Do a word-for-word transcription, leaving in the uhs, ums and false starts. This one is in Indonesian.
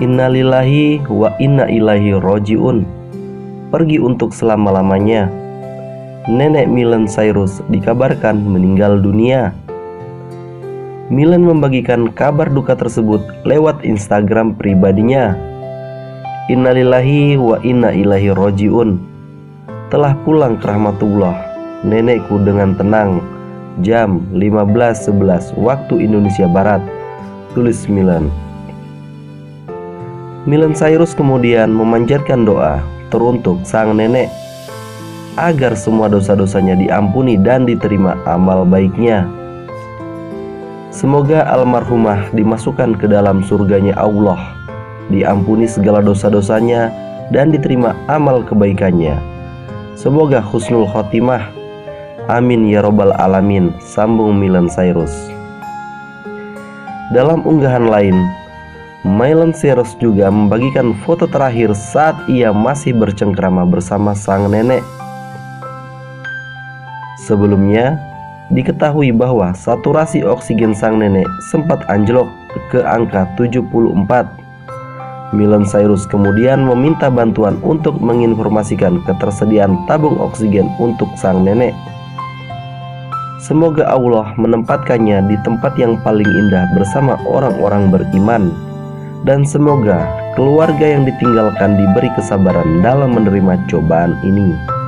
Innalillahi wa inna ilaihi roji'un. Pergi untuk selama-lamanya. Nenek Millen Cyrus dikabarkan meninggal dunia. Millen membagikan kabar duka tersebut lewat Instagram pribadinya. Innalillahi wa inna ilaihi roji'un. Telah pulang ke rahmatullah, nenekku dengan tenang. Jam lima belas sebelas waktu Indonesia Barat, tulis Millen. Millen Cyrus kemudian memanjatkan doa teruntuk sang nenek agar semua dosa-dosanya diampuni dan diterima amal baiknya. Semoga almarhumah dimasukkan ke dalam surganya Allah, diampuni segala dosa-dosanya dan diterima amal kebaikannya. Semoga husnul khotimah. Amin ya robbal Aalamiin, sambung Millen Cyrus. Dalam unggahan lain, Millen Cyrus juga membagikan foto terakhir saat ia masih bercengkrama bersama sang nenek. Sebelumnya, diketahui bahwa saturasi oksigen sang nenek sempat anjlok ke angka tujuh puluh empat. Millen Cyrus kemudian meminta bantuan untuk menginformasikan ketersediaan tabung oksigen untuk sang nenek. Semoga Allah menempatkannya di tempat yang paling indah bersama orang-orang beriman, dan semoga keluarga yang ditinggalkan diberi kesabaran dalam menerima cobaan ini.